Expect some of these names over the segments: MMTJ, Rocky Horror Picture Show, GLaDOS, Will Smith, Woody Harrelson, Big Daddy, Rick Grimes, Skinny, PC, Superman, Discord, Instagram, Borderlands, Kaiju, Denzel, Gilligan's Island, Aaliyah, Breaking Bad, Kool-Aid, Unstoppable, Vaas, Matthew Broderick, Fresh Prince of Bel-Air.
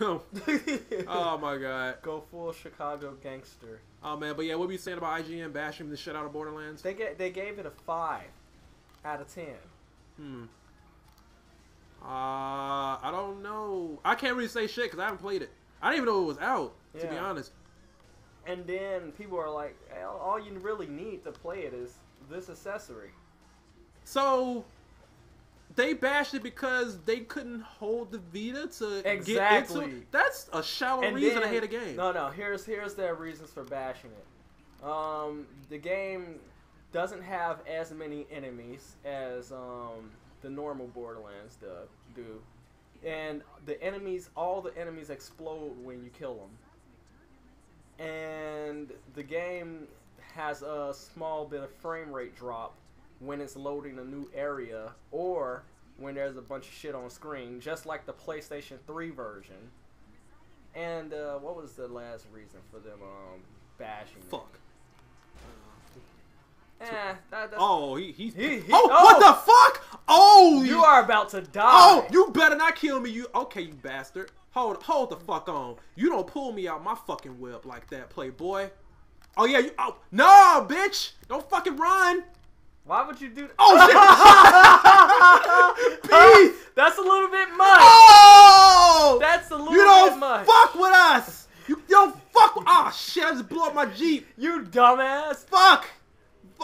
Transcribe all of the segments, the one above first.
Oh my god. Go full Chicago gangster. Oh man, but yeah, what were you saying about IGN bashing the shit out of Borderlands? They gave it a 5 out of 10. Hmm. I don't know. I can't really say shit because I haven't played it. I didn't even know it was out, to be honest. And then people are like, hey, all you really need to play it is this accessory. So they bashed it because they couldn't hold the Vita to get into it. That's a shallow reason to hate a game. No, no. Here's their reasons for bashing it. The game doesn't have as many enemies as the normal Borderlands do, and the enemies, all the enemies explode when you kill them. And the game has a small bit of frame rate drop when it's loading a new area or when there's a bunch of shit on screen, just like the PlayStation 3 version. And what was the last reason for them bashing it? What the fuck? Oh, you are about to die. Oh, you better not kill me, you. Okay, you bastard. Hold the fuck on. You don't pull me out my fucking whip like that, playboy. Oh yeah, you. Oh no, bitch. Don't fucking run. Why would you do that? Oh, shit! That's a little bit much. Oh! That's a little bit much. You don't fuck with us. You don't fuck with us. Oh, shit, I just blew up my Jeep. You dumbass. Fuck.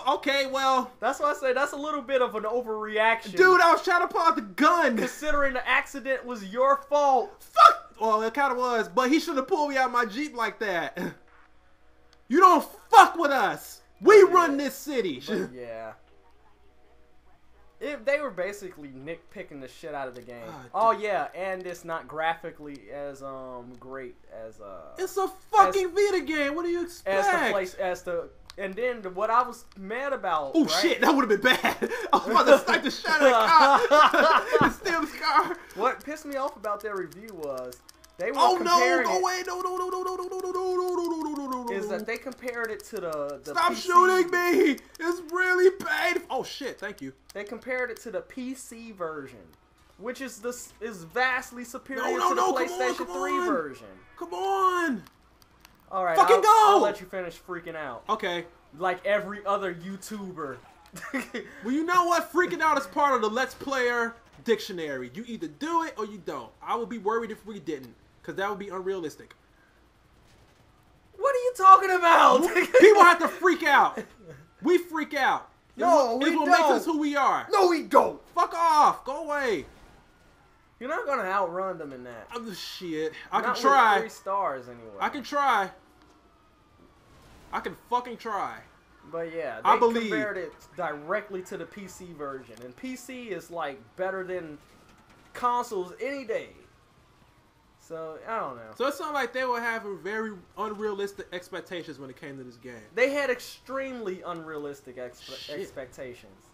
Okay, well. That's why I say that's a little bit of an overreaction. Dude, I was trying to pull out the gun. Considering the accident was your fault. Fuck. Well, it kind of was, but he shouldn't have pulled me out of my Jeep like that. You don't fuck with us. We run this city. Yeah. They were basically nitpicking the shit out of the game. Oh yeah, and it's not graphically as great as it's a fucking Vita game. What do you expect? And then what I was mad about. Oh shit, that would have been bad. I was about to snipe the shit out of the car. Stim's car. What pissed me off about their review was they were comparing it. Is that they compared it to the Stop PC. Shooting me! It's really bad. Oh shit! Thank you. They compared it to the PC version, which is vastly superior to the PlayStation 3 version. Come on! All right, fucking I'll let you finish freaking out. Okay. Like every other YouTuber. Well, you know what? Freaking out is part of the Let's Player dictionary. You either do it or you don't. I would be worried if we didn't, because that would be unrealistic. What are you talking about? People have to freak out. We freak out. No, we don't. It makes us who we are. No, we don't. Fuck off. Go away. You're not going to outrun them in that. Oh, shit. I can try. 3 stars anyway. I can try. I can fucking try. But yeah, they compared it directly to the PC version. And PC is like better than consoles any day. So, I don't know. So, it sounded like they were having very unrealistic expectations when it came to this game. They had extremely unrealistic expectations.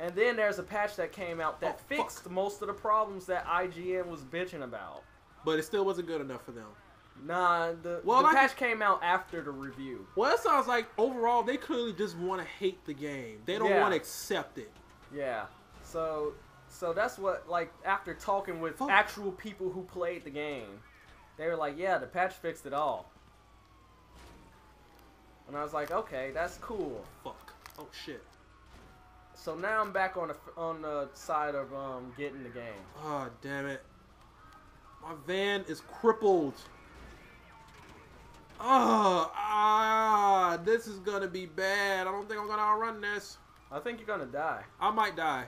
And then there's a patch that came out that fixed most of the problems that IGN was bitching about. But it still wasn't good enough for them. Nah, the patch came out after the review. Well, it sounds like overall they clearly just want to hate the game. They don't want to accept it. Yeah. So that's what, like, after talking with actual people who played the game, they were like, yeah, the patch fixed it all. And I was like, okay, that's cool. Fuck. Oh, shit. So now I'm back on the side of getting the game. Oh, damn it. My van is crippled. Oh, this is gonna be bad. I don't think I'm gonna outrun this. I think you're gonna die. I might die.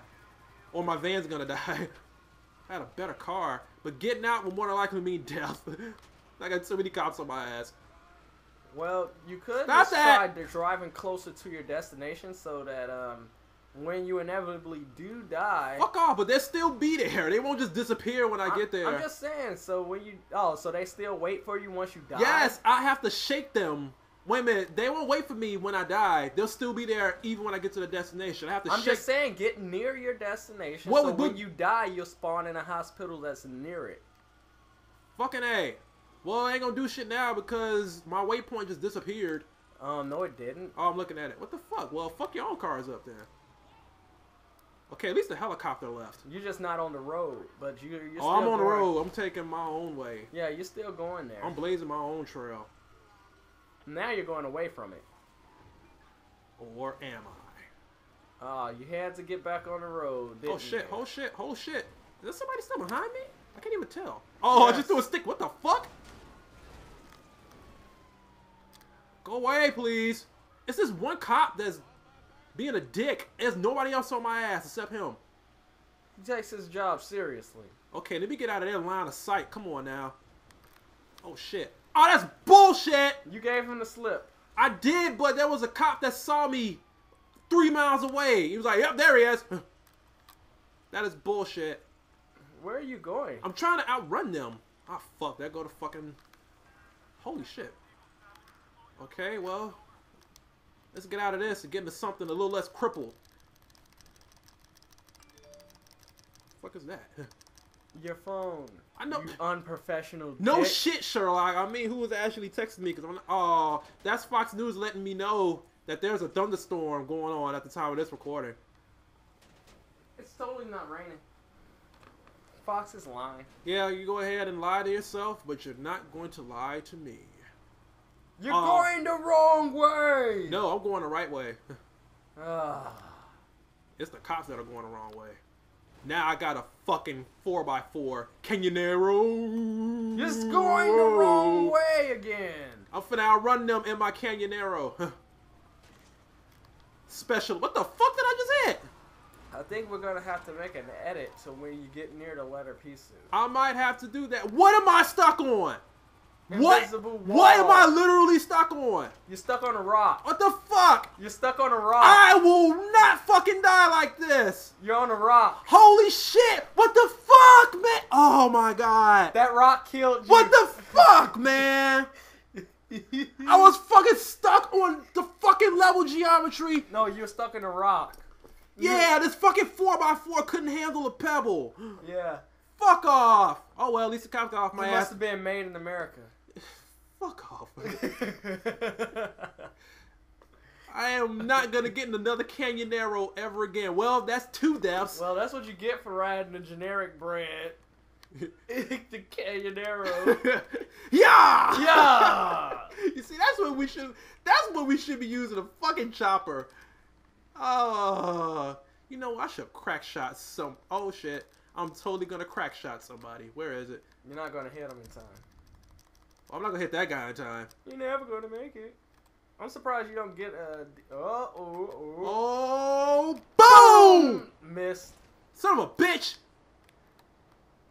Or my van's gonna die. I had a better car. But getting out will more than likely mean death. I got so many cops on my ass. Well, you could decide to driving closer to your destination so that when you inevitably do die... Fuck off, but they'll still be there. They won't just disappear when I get there. I'm just saying, so when you... Oh, so they still wait for you once you die? Yes, I have to shake them. Wait a minute, they won't wait for me when I die. They'll still be there even when I get to the destination. I have to shake... I'm just saying, get near your destination, so when you die, you'll spawn in a hospital that's near it. Fucking A. Well, I ain't gonna do shit now because my waypoint just disappeared. No, it didn't. Oh, I'm looking at it. What the fuck? Well, fuck your own cars up there. Okay, at least the helicopter left. You're just not on the road, but you're still I'm on the road. I'm taking my own way. Yeah, you're still going there. I'm blazing my own trail. Now you're going away from it. Or am I? You had to get back on the road, didn't you? Oh, shit, oh, shit. Is there somebody still behind me? I can't even tell. Oh, yes. I just threw a stick. What the fuck? Go away, please. It's this one cop that's being a dick. There's nobody else on my ass except him. He takes his job seriously. Okay, let me get out of that line of sight. Come on now. Oh, shit. Oh, that's bullshit. You gave him the slip. I did, but there was a cop that saw me 3 miles away. He was like, yep, there he is. That is bullshit. Where are you going? I'm trying to outrun them. Oh, fuck. There go the fucking... Holy shit. Okay, well... Let's get out of this and get into something a little less crippled. What the fuck is that? Your phone. I know. You unprofessional dick. No shit, Sherlock. I mean, who was actually texting me? Because I'm like, oh, that's Fox News letting me know that there's a thunderstorm going on at the time of this recording. It's totally not raining. Fox is lying. Yeah, you go ahead and lie to yourself, but you're not going to lie to me. You're going the wrong way! No, I'm going the right way. It's the cops that are going the wrong way. Now I got a fucking 4x4 Canyonero. It's going the wrong way again. I'm finna outrun them in my Canyonero. Special. What the fuck did I just hit? I think we're gonna have to make an edit to when you get near the letter P soon. I might have to do that. What am I stuck on? Invisible wall. What am I literally stuck on? You're stuck on a rock. What the fuck? You're stuck on a rock. I will not fucking die like this. You're on a rock. Holy shit. What the fuck, man? Oh, my God. That rock killed you. What the fuck, man? I was fucking stuck on the fucking level geometry. No, you're stuck in a rock. Yeah, this fucking 4x4 couldn't handle a pebble. Yeah. Fuck off. Oh, well, at least the cops got off my ass. It must have been made in America. Fuck off. I am not going to get in another Canyonero ever again. Well, that's two deaths. Well, that's what you get for riding a generic brand. The Canyonero. Yeah! Yeah! You see, that's what we should be using, a fucking chopper. Oh, you know, I should crack shot some. Oh, shit. I'm totally going to crack shot somebody. Where is it? You're not going to hit him in time. I'm not going to hit that guy in time. You're never going to make it. I'm surprised you don't get a... Oh, boom! Missed. Son of a bitch!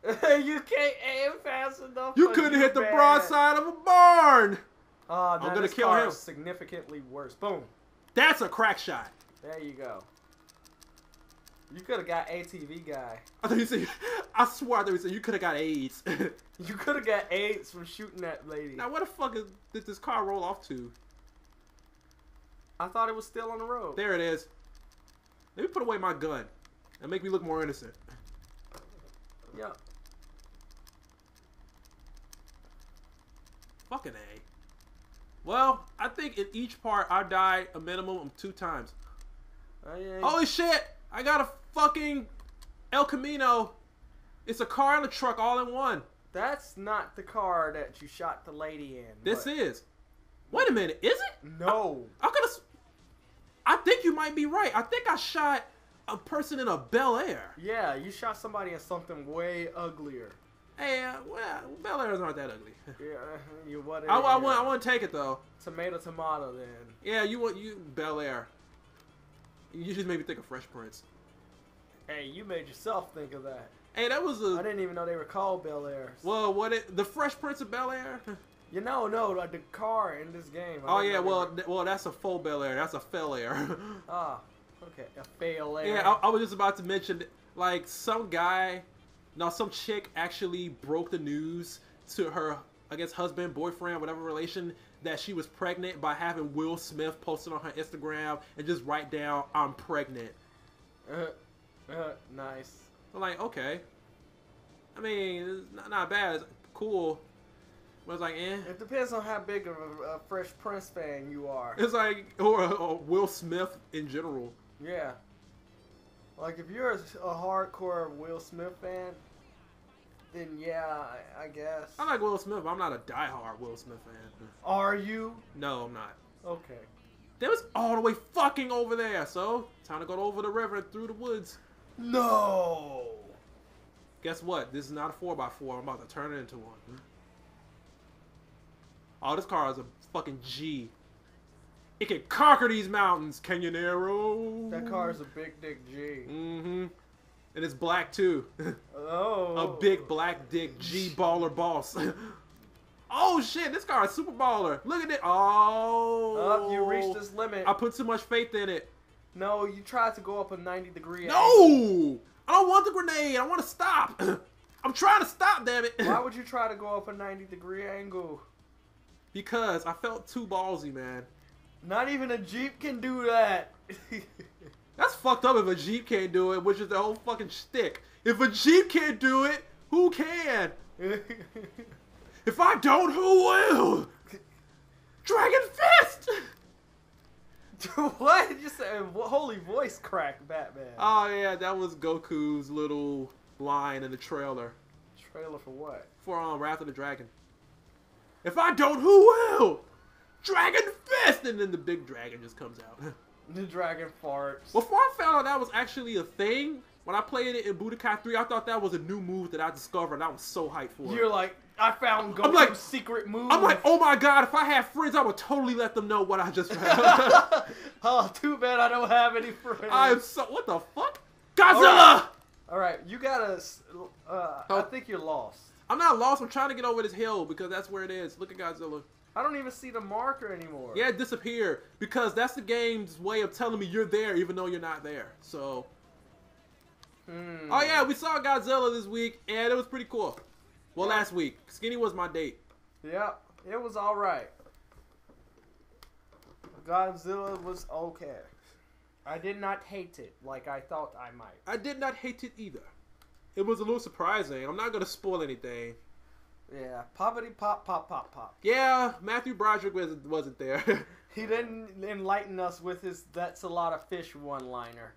You can't aim fast enough. You couldn't hit the broadside of a barn! I'm going to kill him. Significantly worse. Boom. That's a crack shot. There you go. You could have got ATV guy. I thought you said, I swear I thought you said you could have got AIDS. You could have got AIDS from shooting that lady. Now where the fuck did this car roll off to? I thought it was still on the road. There it is. Let me put away my gun and make me look more innocent. Yeah. Fucking A. Well, I think in each part I died a minimum of 2 times. Yeah. Holy shit! I got a fucking El Camino. It's a car and a truck all in one. That's not the car that you shot the lady in. This is. Wait a minute. Is it? No. I think you might be right. I think I shot a person in a Bel-Air. Yeah, you shot somebody in something way uglier. Hey, well, Bel-Airs aren't that ugly. Yeah, you what? I want to take it though. Tomato, tomato, then. Yeah, you Bel-Air. You just made me think of Fresh Prince. Hey, you made yourself think of that. Hey, that was I didn't even know they were called Bel-Air. Well, the Fresh Prince of Bel-Air? You know, no, like the car in this game. Oh, yeah, well, that's a faux Bel-Air. That's a fail-air. Ah, okay, a fail-air. Yeah, I was just about to mention, like, some chick actually broke the news to her, I guess, husband, boyfriend, whatever relation, that she was pregnant by having Will Smith posted on her Instagram and just write down, I'm pregnant. Nice. I'm like, okay. I mean, it's not bad. It's cool. But it's like, eh. It depends on how big of a Fresh Prince fan you are. It's like, or Will Smith in general. Yeah. Like, if you're a hardcore Will Smith fan, then yeah, I guess. I like Will Smith, but I'm not a diehard Will Smith fan. Are you? No, I'm not. Okay. They was all the way fucking over there, so time to go over the river and through the woods. No! Guess what? This is not a 4x4. I'm about to turn it into one. Oh, this car is a fucking G. It can conquer these mountains, Canyonero. That car is a big dick G. Mm-hmm. And it's black, too. Oh. A big black dick G baller boss. Oh, shit. This car is super baller. Look at it. Oh. You reached this limit. I put too much faith in it. No, you tried to go up a 90-degree angle. I don't want the grenade. I want to stop. I'm trying to stop, damn it. Why would you try to go up a 90-degree angle? Because I felt too ballsy, man. Not even a Jeep can do that. That's fucked up if a Jeep can't do it, which is the whole fucking shtick. If a Jeep can't do it, who can? If I don't, who will? Dragon Fist! What? You said holy voice crack, Batman. Oh, yeah, that was Goku's little line in the trailer. Trailer for what? For Wrath of the Dragon. If I don't, who will? Dragon Fist! And then the big dragon just comes out. The dragon farts. Before I found out that was actually a thing, when I played it in Budokai 3, I thought that was a new move that I discovered, and I was so hyped for it. You're like, I found Goku's secret move. I'm like, oh my god, if I had friends, I would totally let them know what I just found. Oh, too bad I don't have any friends. I am so, what the fuck? Godzilla! All right, you gotta, I think you're lost. I'm not lost, I'm trying to get over this hill, because that's where it is. Look at Godzilla. I don't even see the marker anymore. Yeah, it disappeared, because that's the game's way of telling me you're there, even though you're not there, so. Hmm. Oh yeah, we saw Godzilla this week, and it was pretty cool. Well, yeah. Last week. Skinny was my date. Yep, it was alright. Godzilla was okay. I did not hate it, like I thought I might. I did not hate it either. It was a little surprising. I'm not going to spoil anything. Yeah. Poppity pop, pop, pop, pop. Yeah, Matthew Broderick wasn't there. He didn't enlighten us with his that's a lot of fish one-liner.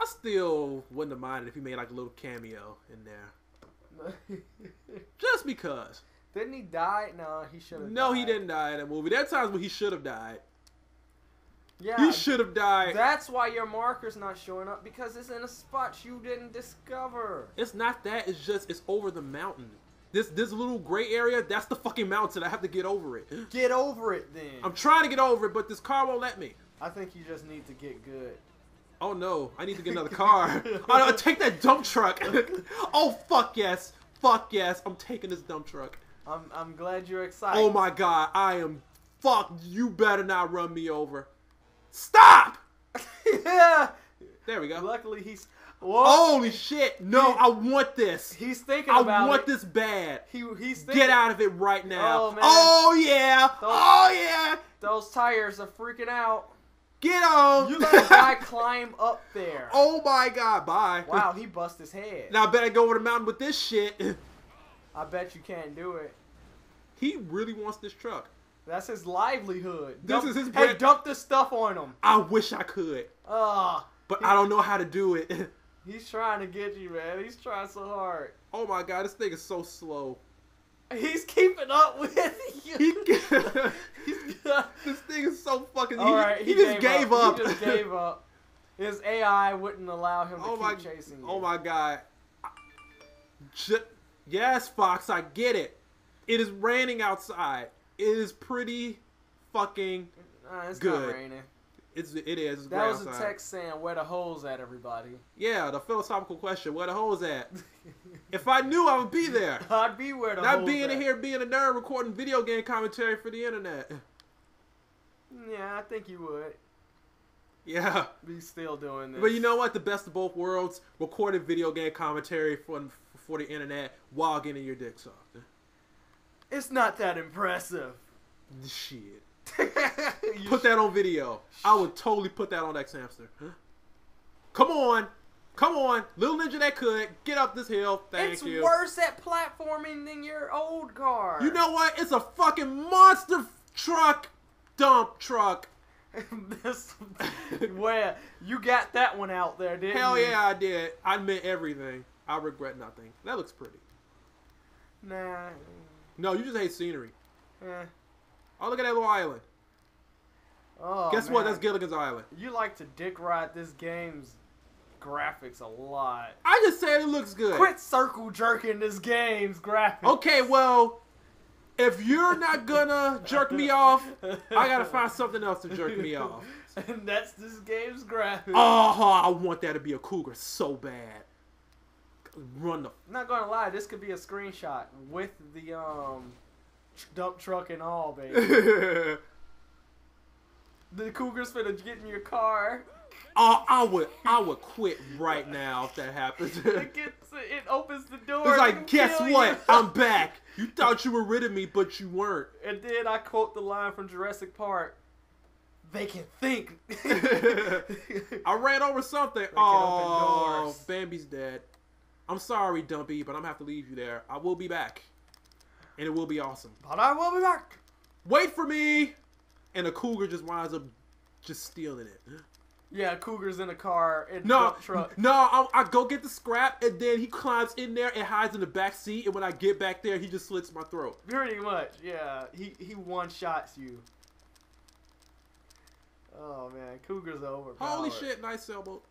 I still wouldn't have minded if he made like a little cameo in there. Just because. Didn't he die? No, he should have died. No, he didn't die in that movie. There are times when he should have died. Yeah, he should have died. That's why your marker's not showing up, because it's in a spot you didn't discover. It's not that. It's just it's over the mountain. This little gray area, that's the fucking mountain. I have to get over it. Get over it, then. I'm trying to get over it, but this car won't let me. I think you just need to get good. Oh, no. I need to get another car. I'll take that dump truck. Oh, fuck yes. Fuck yes. I'm taking this dump truck. I'm glad you're excited. Oh, my God. I am. Fuck. You better not run me over. Stop! Yeah. There we go. Luckily, he's. Whoa. Holy shit! No, I want this. He's thinking about it. I want this bad. He's thinking. Get out of it right now. Oh, man. Oh yeah. Oh yeah. Those tires are freaking out. Get on. You let a guy climb up there. Oh my god! Bye. Wow, he bust his head. Now I better go over the mountain with this shit. I bet you can't do it. He really wants this truck. That's his livelihood. This is his bread. Hey, dump this stuff on him. I wish I could. But I don't know how to do it. He's trying to get you, man. He's trying so hard. Oh, my God. This thing is so slow. He's keeping up with you. This thing is so fucking... He just gave up. He just gave up. His AI wouldn't allow him to keep chasing you. Oh, my God. Yes, Fox. I get it. It is raining outside. It is pretty fucking good. It's not raining. It is. It's that was a text saying, where the hoes at, everybody? Yeah, the philosophical question, where the hoes at? If I knew, I would be there. I'd be where the hoes at. Not being here, being a nerd, recording video game commentary for the internet. Yeah, I think you would. Yeah. Be still doing this. But you know what? The best of both worlds, recorded video game commentary for the internet while getting your dick sucked. It's not that impressive. Shit. Put that on video. I would totally put that on X Hamster. Huh? Come on. Come on. Little Ninja that could. Get up this hill. Thank you. It's worse at platforming than your old car. You know what? It's a fucking monster truck. Dump truck. This where you got that one out there, didn't Hell you? Hell yeah, I did. I meant everything. I regret nothing. That looks pretty. Nah. No, you just hate scenery. Eh. Oh, look at that little island. Oh, guess man. What? That's Gilligan's Island. You like to dick ride this game's graphics a lot. I just said it looks good. Quit circle jerking this game's graphics. Okay, well, if you're not gonna jerk me off, I gotta find something else to jerk me off. And that's this game's graphics. Oh, I want that to be a cougar so bad. Run the... I'm not gonna lie, this could be a screenshot with the dump truck and all, baby. The cougar's finna get in your car. Oh, I would quit right now if that happens. It opens the door. It's like, guess what? I'm back. You thought you were rid of me, but you weren't. And then I quote the line from Jurassic Park. They can think. I ran over something. Oh, Bambi's dead. I'm sorry, Dumpy, but I'm gonna have to leave you there. I will be back. And it will be awesome. But I will be back. Wait for me. And a cougar just winds up just stealing it. Yeah, cougar's in a car and truck. No, I go get the scrap, and then he climbs in there and hides in the back seat. And when I get back there, he just slits my throat. Pretty much, yeah. He one-shots you. Oh man, cougar's overpowered. Holy shit! Nice sailboat.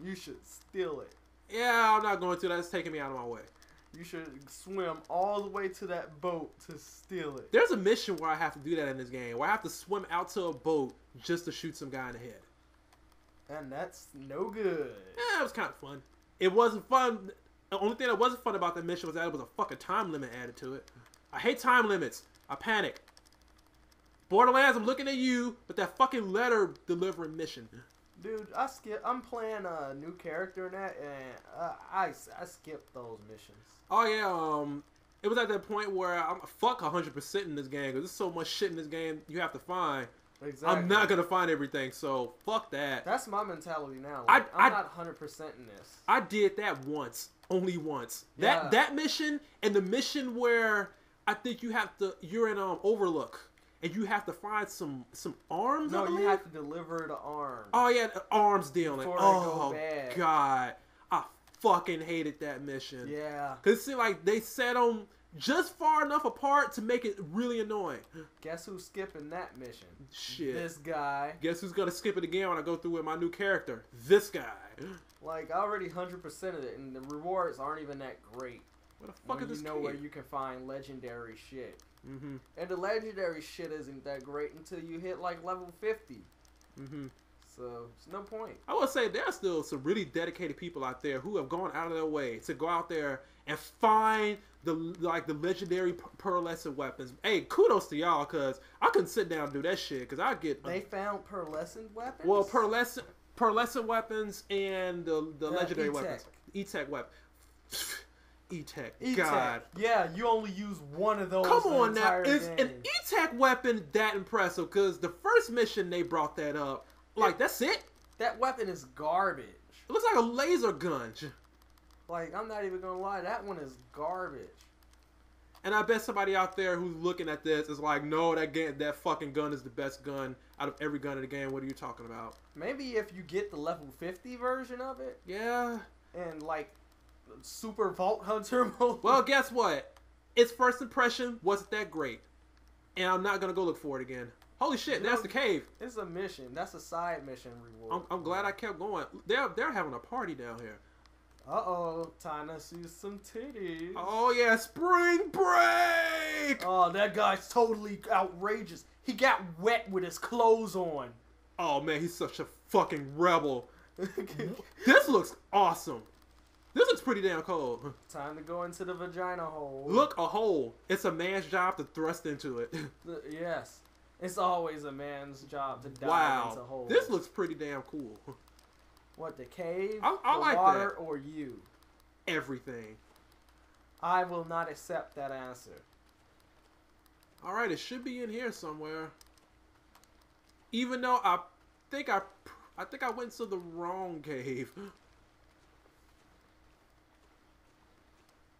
You should steal it. Yeah, I'm not going to. That's taking me out of my way. You should swim all the way to that boat to steal it. There's a mission where I have to do that in this game, where I have to swim out to a boat just to shoot some guy in the head. And that's no good. Yeah, it was kind of fun. It wasn't fun. The only thing that wasn't fun about the mission was that it was a fucking time limit added to it. I hate time limits. I panic. Borderlands, I'm looking at you with that fucking letter delivering mission. Dude, I'm playing a new character in that, and I skipped those missions. Oh yeah, it was at that point where I'm fuck 100% in this game because there's so much shit in this game you have to find. Exactly. I'm not gonna find everything, so fuck that. That's my mentality now. Like, I'm not 100% in this. I did that once, only once. Yeah. That mission and the mission where I think you're in Overlook. And you have to find some arms. No, you have to deliver the arms. Oh yeah, the arms dealing. Oh god, I fucking hated that mission. Yeah, cause see, like they set them just far enough apart to make it really annoying. Guess who's skipping that mission? Shit, this guy. Guess who's gonna skip it again when I go through with my new character? This guy. Like I already 100%ed it, and the rewards aren't even that great. What the fuck is this? You know where you can find legendary shit. Mm-hmm. And the legendary shit isn't that great until you hit like level 50. Mm-hmm. So it's no point. I would say there's still some really dedicated people out there who have gone out of their way to go out there and find the legendary pearlescent weapons. Hey, kudos to y'all, cause I couldn't sit down and do that shit, cause I get. They found pearlescent weapons. Well, pearlescent weapons and the legendary weapons, E-Tech weapon. E-Tech. God. Yeah, you only use one of those. Come on now. Is an E-Tech weapon that impressive? Because the first mission they brought that up. Like, that's it? That weapon is garbage. It looks like a laser gun. Like, I'm not even going to lie. That one is garbage. And I bet somebody out there who's looking at this is like, no, that fucking gun is the best gun out of every gun in the game. What are you talking about? Maybe if you get the level 50 version of it. Yeah. And, like... Super Vault Hunter mode. Well, guess what? Its first impression wasn't that great, and I'm not gonna go look for it again. Holy shit, that's the cave. It's a mission. That's a side mission reward. I'm glad I kept going. They're having a party down here. Uh-oh, Tina sees some titties. Oh yeah, spring break. Oh, that guy's totally outrageous. He got wet with his clothes on. Oh man, he's such a fucking rebel. This looks awesome. This looks pretty damn cold. Time to go into the vagina hole. Look, a hole. It's a man's job to thrust into it. Yes. It's always a man's job to dive into holes. This looks pretty damn cool. What, the cave, I the like water, that. Or you? Everything. I will not accept that answer. Alright, it should be in here somewhere. Even though I think I went to the wrong cave.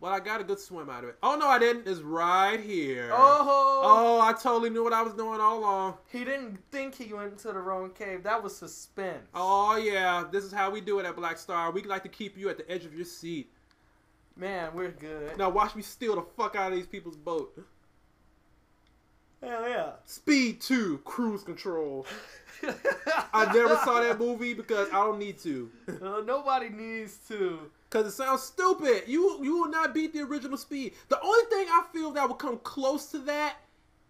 Well, I got a good swim out of it. Oh, no, I didn't. It's right here. Oh. Oh, I totally knew what I was doing all along. He didn't think he went into the wrong cave. That was suspense. Oh, yeah. This is how we do it at Black Star. We like to keep you at the edge of your seat. Man, we're good. Now watch me steal the fuck out of these people's boat. Hell yeah. Speed 2, Cruise Control. I never saw that movie because I don't need to. Nobody needs to. Because it sounds stupid. You will not beat the original Speed. The only thing I feel that would come close to that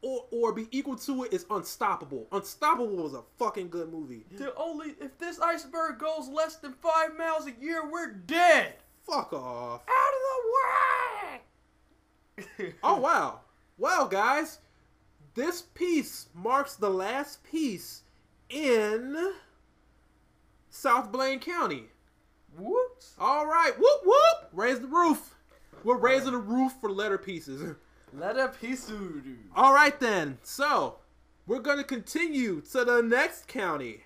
or be equal to it is Unstoppable. Unstoppable was a fucking good movie. If this iceberg goes less than 5 miles a year, we're dead. Fuck off. Out of the way! Oh, wow. Well, guys, this piece marks the last piece in South Blaine County. Whoop. All right. Whoop, whoop. Raise the roof. We're raising the roof for letter pieces. Letter pieces. All right, then. So, we're going to continue to the next county.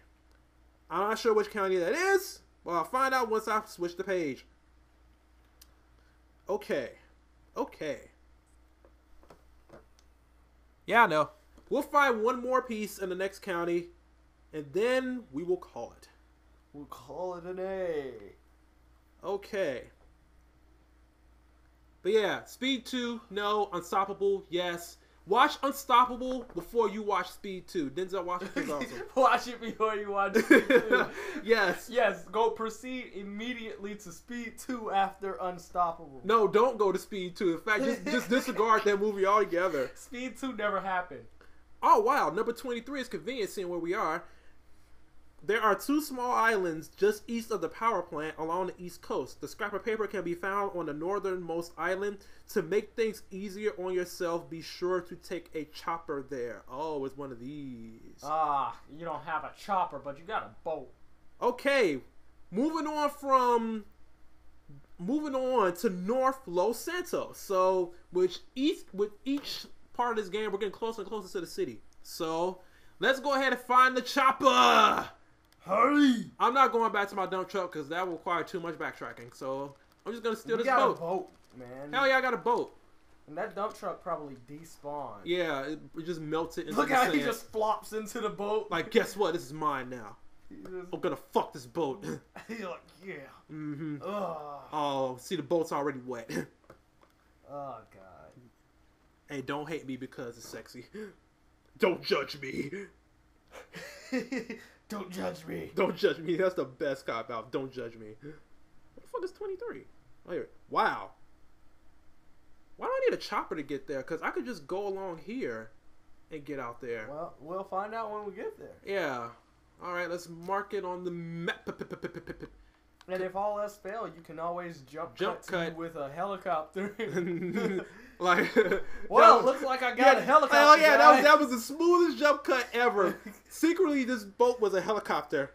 I'm not sure which county that is, but I'll find out once I switch the page. Okay. Okay. Yeah, I know. We'll find one more piece in the next county, and then we will call it. We'll call it an A. Okay. But yeah, Speed 2, no. Unstoppable, yes. Watch Unstoppable before you watch Speed 2. Denzel, watch it also. Watch it before you watch Speed 2. Yes. Yes, go proceed immediately to Speed 2 after Unstoppable. No, don't go to Speed 2. In fact, just disregard that movie altogether. Speed 2 never happened. Oh, wow. Number 23 is convenient seeing where we are. There are two small islands just east of the power plant along the east coast. The scrap of paper can be found on the northernmost island. To make things easier on yourself, be sure to take a chopper there. Oh, it's one of these. Ah, you don't have a chopper, but you got a boat. Okay, moving on to North Los Santos. So, with each part of this game, we're getting closer and closer to the city. So, let's go ahead and find the chopper. Hurry! I'm not going back to my dump truck because that will require too much backtracking. So I'm just gonna steal this boat. A boat, man. Hell yeah, I got a boat. And that dump truck probably despawned. Yeah, it just melted. Into Look the how sand. He just flops into the boat. Like, guess what? This is mine now. I'm gonna fuck this boat. He's like, yeah. Mm-hmm. Oh, see, the boat's already wet. Oh god. Hey, don't hate me because it's sexy. Don't judge me. Don't judge me. Don't judge me. That's the best cop out. Don't judge me. What the fuck is 23? Oh, here. Wow. Why do I need a chopper to get there? Because I could just go along here and get out there. Well, we'll find out when we get there. Yeah. All right. Let's mark it on the map. And if all else fail, you can always jump cut with a helicopter. Like, well, it looks like I got a helicopter. Oh yeah, that was the smoothest jump cut ever. Secretly, this boat was a helicopter.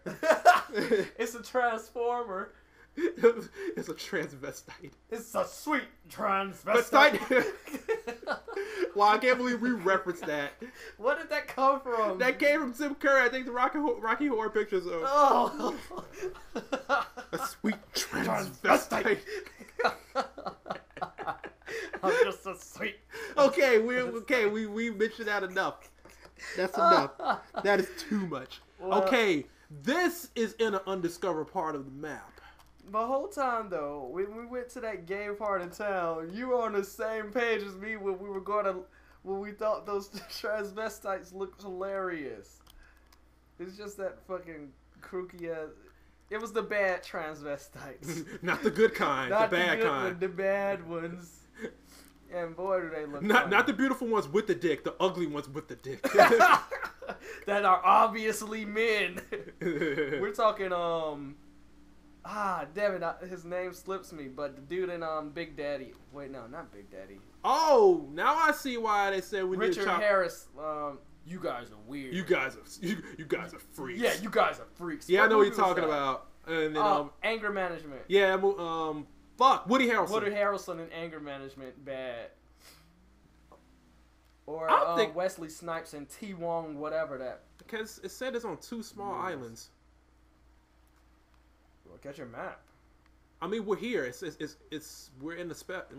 It's a transformer. It's a transvestite. It's a sweet transvestite. Wow, I can't believe we referenced that. Where did that come from? That came from Tim Curry. I think the Rocky Horror Picture Show. Oh. A sweet transvestite. I'm just a sweet. Okay, we mentioned that enough. That's enough. That is too much. Well, okay, this is in an undiscovered part of the map. The whole time, though, when we went to that gay part of town, you were on the same page as me when we were going to, when we thought those transvestites looked hilarious. It's just that fucking kooky ass. It was the bad transvestites. Not the good kind, not the bad kind. The bad ones. And boy, do they look funny. Not the beautiful ones with the dick, the ugly ones with the dick. That are obviously men. We're talking, damn it, his name slips me, but the dude in Big Daddy. Wait, no, not Big Daddy. Oh, now I see why they said we need to chop. Richard Harris, you guys are weird. You guys are freaks. Yeah, you guys are freaks. Yeah, I know what you're talking about. And then Anger Management. Yeah, Woody Harrelson. Woody Harrelson in Anger Management, bad. Or I think Wesley Snipes and T. Wong, whatever that. Because it said it's on two small islands. Look at your map. I mean, we're here. It's we're in the spot.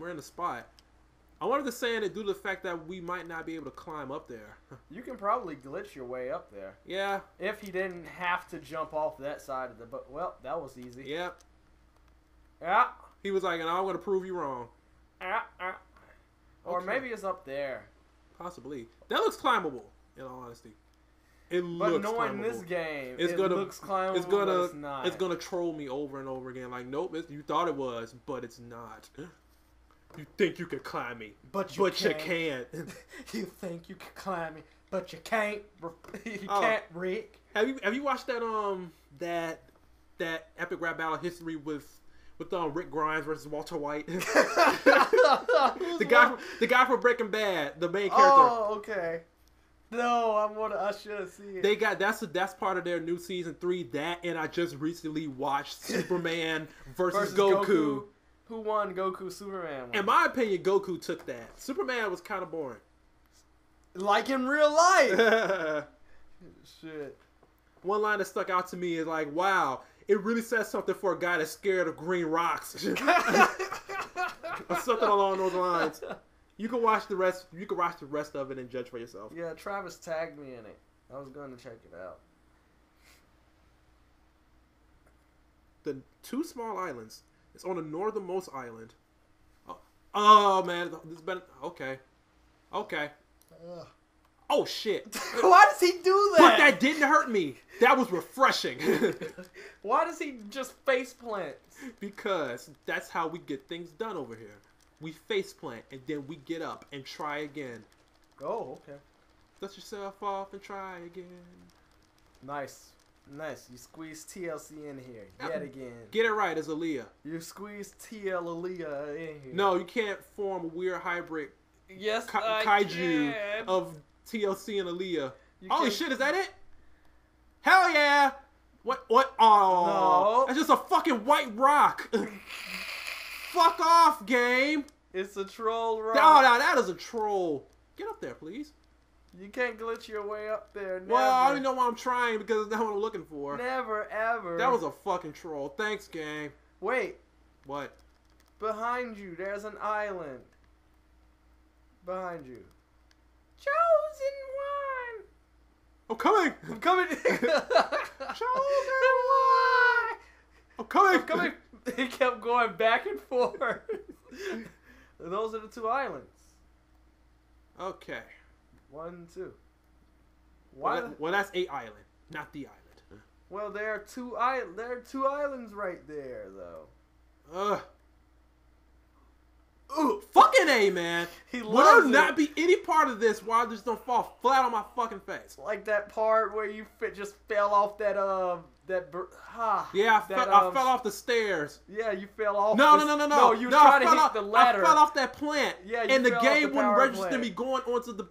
I wanted to say it due to the fact that we might not be able to climb up there. You can probably glitch your way up there. Yeah. If you didn't have to jump off that side of the boat. Well, that was easy. Yep. Yeah. He was like, and I'm going to prove you wrong. Or maybe it's up there. Possibly. That looks climbable, in all honesty. It looks climbable. But knowing this game, it looks climbable, but it's not. It's going to troll me over and over again. Like, nope, you thought it was, but it's not. You think you can climb me, but you can't. You think you can climb me, but you can't. You can't, Rick. Have you watched that that epic rap battle history with Rick Grimes versus Walter White? the guy from Breaking Bad, the main character. Oh, okay. No, I should have seen it. They got that's part of their new season 3. That, and I just recently watched Superman versus Goku. Who won? Goku, Superman won. In my opinion, Goku took that. Superman was kind of boring. Like in real life. Shit. One line that stuck out to me is like, wow, it really says something for a guy that's scared of green rocks. Or something along those lines. You can watch the rest. You can watch the rest of it and judge for yourself. Yeah, Travis tagged me in it. I was going to check it out. The two small islands. It's on the northernmost island. Oh man, it's been okay. Oh shit! Why does he do that? But that didn't hurt me. That was refreshing. Why does he just face plant? Because that's how we get things done over here. We face plant and then we get up and try again. Oh, okay. Dust yourself off and try again. Nice. Nice, you squeeze TLC in here yet again. Get it right, it's Aaliyah. You squeeze Aaliyah in here. No, you can't form a weird hybrid kaiju of TLC and Aaliyah. Holy shit, is that it? Hell yeah! What? Oh, no. That's just a fucking white rock. Fuck off, game. It's a troll rock. Oh, no, that is a troll. Get up there, please. You can't glitch your way up there. Never. Well, I don't know why I'm trying because it's not what I'm looking for. Never, ever. That was a fucking troll. Thanks, game. Wait. What? Behind you, there's an island. Behind you. Chosen one. I'm coming. I'm coming. Chosen one. I'm coming. I'm coming. He kept going back and forth. Those are the two islands. Okay. 1, 2. Why? Well, that's a island, not the island. Well, there are two islands right there, though. Ooh, fucking A, man. He loves it. Will there not be any part of this where I just don't fall flat on my fucking face? Like that part where you just fell off that yeah, I fell off the stairs. Yeah, you fell off. No. You tried to hit the ladder. I fell off that plant. Yeah, and the game wouldn't register me going onto the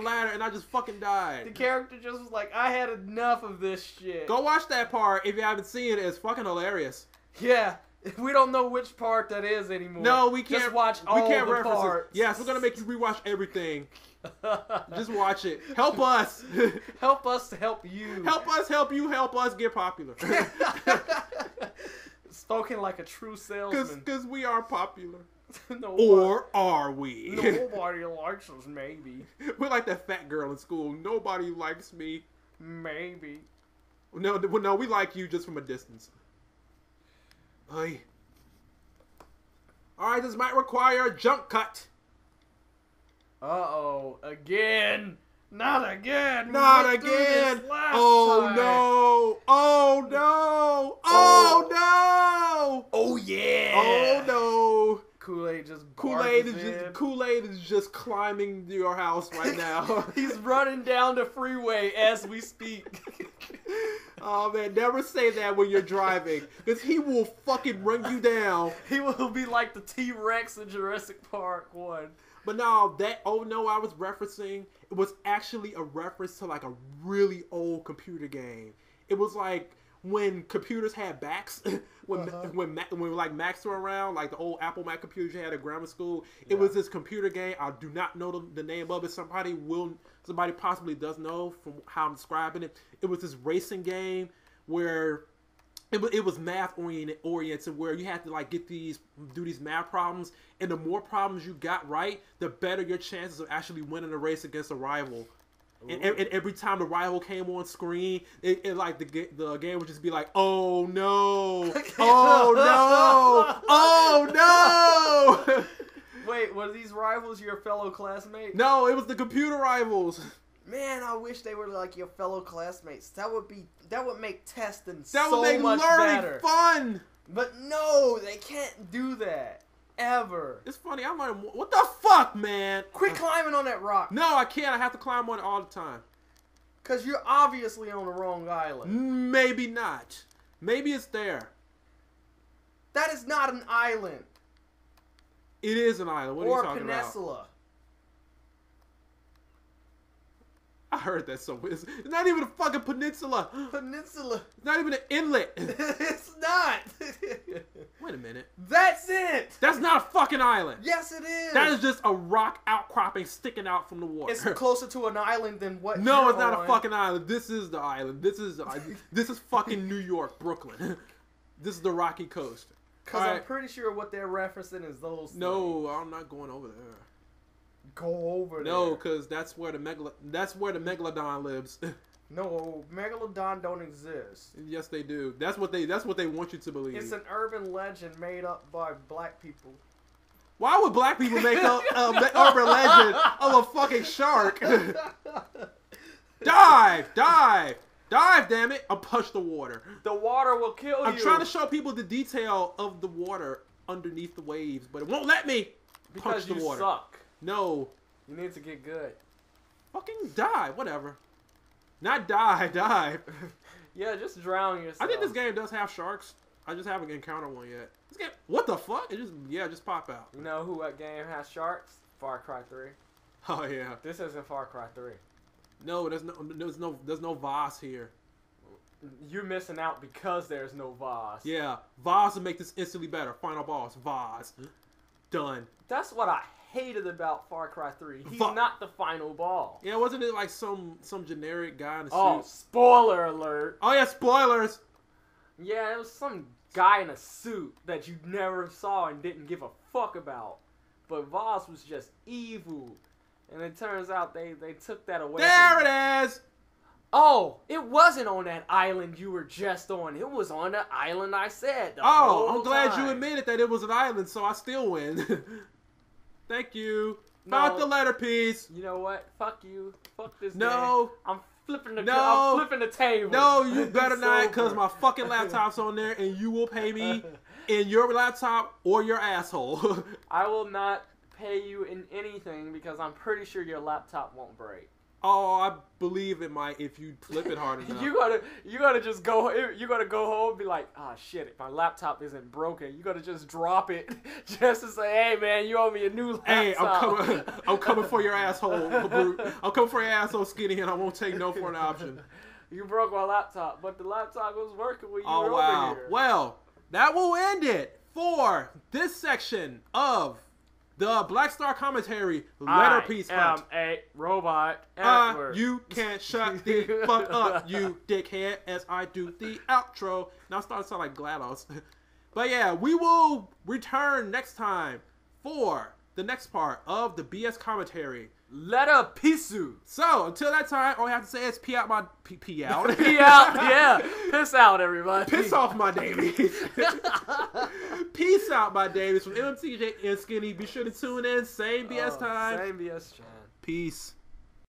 ladder, and I just fucking died. The character just was like, I had enough of this shit. Go watch that part if you haven't seen it. It's fucking hilarious. Yeah, we don't know which part that is anymore. No, we can't just watch all the parts. Yes, we're gonna make you rewatch everything. Just watch it. Help us. Help us to help you. Help us help you. Help us get popular. Spoken like a true salesman. Because we are popular. Are we? Nobody likes us, maybe. We're like that fat girl in school. Nobody likes me. Maybe. No, we like you just from a distance. Aye. Alright, this might require a jump cut. Uh-oh. Again. Not again. Not again. Oh, no. Oh, no. Oh, no. Oh, yeah. Oh, no. Kool-Aid is just climbing your house right now. He's running down the freeway as we speak. Oh, man, never say that when you're driving, because he will fucking run you down. He will be like the T-Rex in Jurassic Park 1. But no, that oh no I was referencing, it was actually a reference to like a really old computer game. It was like when computers had Macs, when like Macs were around, like the old Apple Mac computers you had at grammar school. Yeah. It was this computer game. I do not know the name of it. Somebody possibly does know from how I'm describing it. It was this racing game where It was math oriented where you had to like do these math problems, and the more problems you got right, the better your chances of actually winning a race against a rival. And every time the rival came on screen, the game would just be like, oh no, oh no, oh no. Wait, were these rivals your fellow classmates? No, it was the computer rivals. Man, I wish they were like your fellow classmates. That would make testing so much better. That would make learning fun. But no, they can't do that ever. It's funny. I'm like, what the fuck, man? Quit climbing on that rock. No, I can't. I have to climb on it all the time. Cause you're obviously on the wrong island. Maybe not. Maybe it's there. That is not an island. It is an island. What are you talking about? Or a peninsula. I heard that somewhere. It's not even a fucking peninsula. Peninsula. It's not even an inlet. It's not. Wait a minute. That's it. That's not a fucking island. Yes, it is. That is just a rock outcropping sticking out from the water. It's closer to an island than what? No, it's not a fucking island. This is the island. This is fucking New York, Brooklyn. This is the Rocky Coast. Because I'm pretty sure what they're referencing is those. No, things. I'm not going over there. Go over there. No, because that's where the megalodon lives. No, megalodon don't exist. Yes, they do. That's what they want you to believe. It's an urban legend made up by black people. Why would black people make up an urban legend of a fucking shark? Dive, dive, dive! Damn it! I'll push the water. The water will kill you. I'm trying to show people the detail of the water underneath the waves, but it won't let me. Because punch the water. You suck. No. You need to get good. Fucking die. Whatever. Not die. Dive. Yeah, just drown yourself. I think this game does have sharks. I just haven't encountered one yet. This game, what the fuck? It just, yeah, just pop out. You know who that game has sharks? Far Cry 3. Oh, yeah. This isn't Far Cry 3. No, there's no Vaas here. You're missing out because there's no Vaas. Yeah. Vaas will make this instantly better. Final boss. Vaas. Done. That's what I hated about Far Cry 3. He's not the final boss. Yeah, wasn't it like some generic guy in a suit? Oh, spoiler alert. Oh, yeah, spoilers. Yeah, it was some guy in a suit that you never saw and didn't give a fuck about. But Vaas was just evil. And it turns out they took that away. There it is! Oh, it wasn't on that island you were just on. It was on the island I said. Oh, I'm glad you admitted that it was an island, so I still win. Thank you. Not the letter piece. You know what? Fuck you. Fuck this. No. Game. I'm flipping the table. No, you better not, because my fucking laptop's on there, and you will pay me in your laptop or your asshole. I will not pay you in anything because I'm pretty sure your laptop won't break. Oh, I believe it might if you flip it hard enough. you gotta just go. You gotta go home and be like, ah, shit, my laptop isn't broken. You gotta just drop it, just to say, hey, man, you owe me a new laptop. Hey, I'm coming for your asshole, brute. I'm coming for your asshole, Skinny, and I won't take no for an option. You broke my laptop, but the laptop was working when you were over here. Well, that will end it for this section of the Black Star Commentary Letterpiece Hunt. I am a robot. You can't shut the fuck up, you dickhead, as I do the outro. Now I start to sound like GLaDOS. But yeah, we will return next time for the next part of the BS Commentary Letterpiece. So until that time, all I have to say is pee out my... Pee out? Pee out, yeah. Piss out, everybody. Piss off my Davies. Peace out, my Davies. From MMTJ and Skinny. Be sure to tune in. Same BS time. Same BS time. Peace.